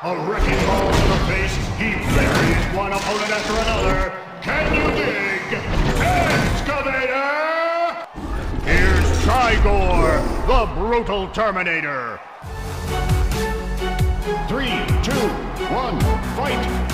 A wrecking ball to the face, he buries one opponent after another. Can you dig? Excavator! Here's Tri Gore, the brutal Terminator. 3, 2, 1, fight!